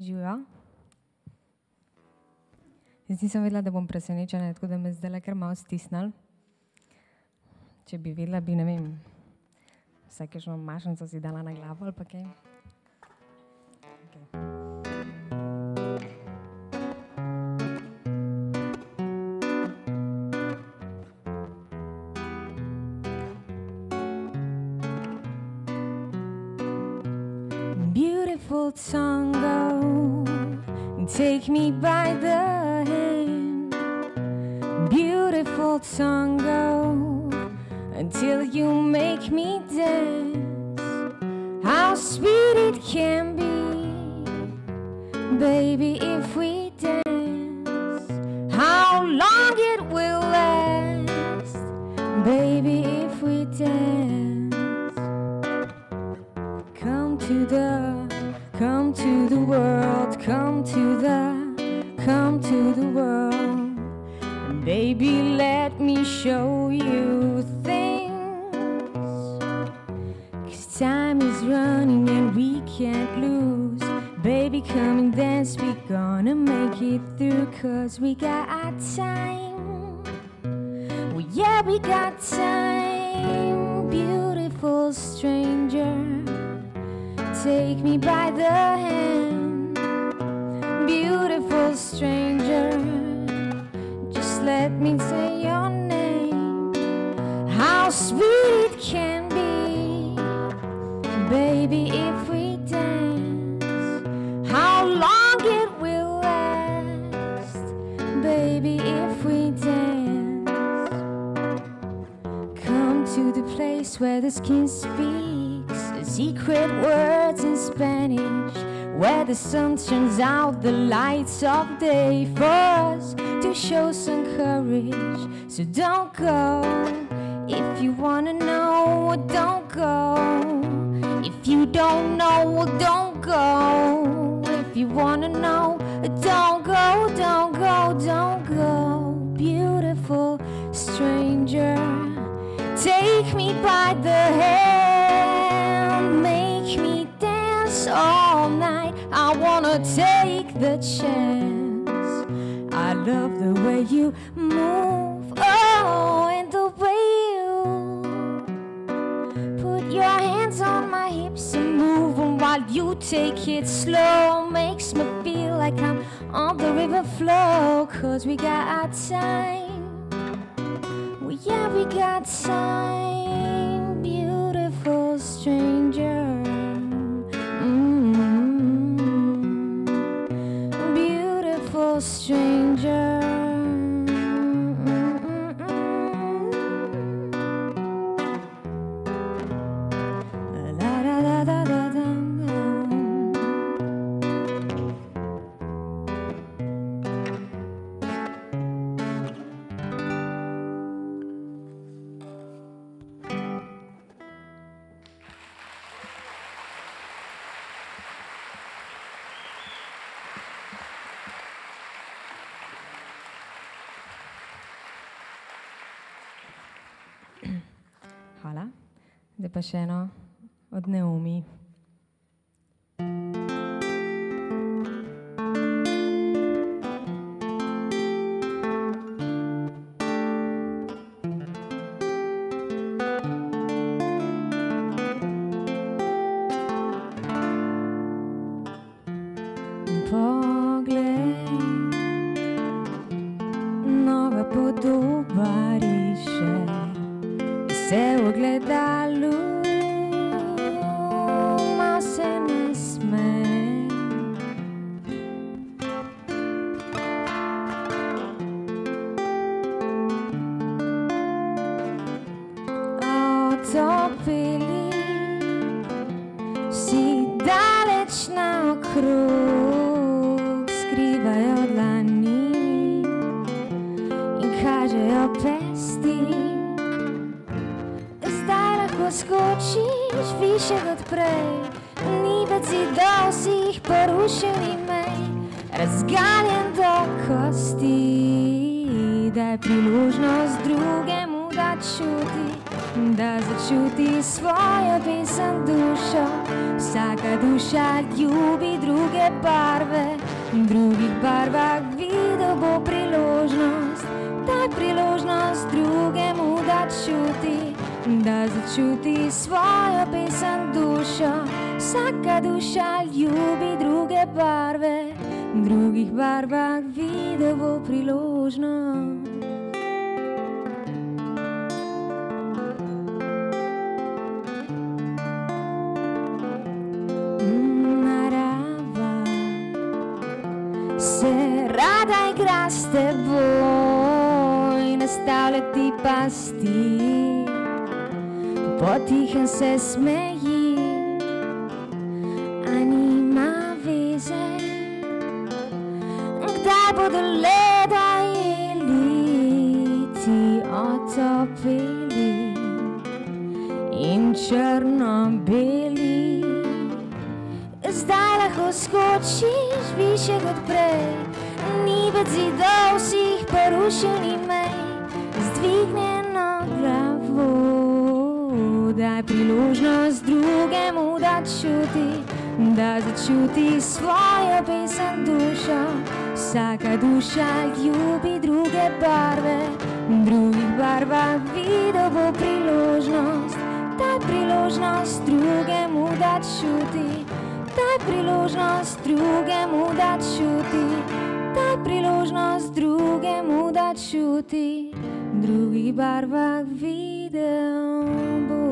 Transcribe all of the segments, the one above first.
Živijo. Jaz nisem vedela, da bom presenečena, tako da me zdaj kar malo stisnil. Če bi vedela, bi, ne vem, vsakečno mašnico si dala na glavo ali pa kaj. Beautiful tango, take me by the hand. Beautiful tango, until you make me dance. How sweet it can be, baby, if we dance. How long it will last, baby, if we dance. Come to the world, come to the world. Baby, let me show you things. 'Cause time is running and we can't lose. Baby, come and dance, we gonna make it through. 'Cause we got our time. Well, yeah, we got time. Beautiful stranger, take me by the hand. Beautiful stranger, just let me say your name. How sweet it can be, baby, if we dance. How long it will last, baby, if we dance. Come to the place where the skin speaks secret words in Spanish, where the sun turns out the lights of day for us to show some courage. So don't go if you wanna know, don't go if you don't know, don't go if you wanna know, don't go, don't go, don't go. Beautiful stranger, take me by the hand, make me dance all night. I wanna take the chance. I love the way you move, oh, and the way you put your hands on my hips and move them while you take it slow. Makes me feel like I'm on the river flow. 'Cause we got our time. Yeah, we got time, beautiful stranger. Beautiful stranger. Hvala. Zdaj pa še eno od Naomi. Ljubi drugi. druge barve, v drugih barvah videl bo priložnost. Daj priložnost drugemu, da začuti svojo pesem dušo. Vsaka duša ljubi druge barve, v drugih barvah videl bo priložnost. Rada igra s teboj, nastavlja ti pasti, potihem se smeji, a nima veze, kdaj bodo leda jeli ti otopili in črno-beli. Zdaj lahko skočiš više kot prej, ni več zidov vseh porušenih mej. Zdvigneno glavo, daj priložnost drugemu, da začuti svojo pesem dušo. Vsaka duša ljubi druge barve, v drugih barvah videl bo priložnost. Daj priložnost drugemu, da čuti, daj priložnost drugemu, da čuti, daj priložnost drugemu, da čuti, v drugih barvah videl bo.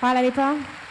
Hvala lepa.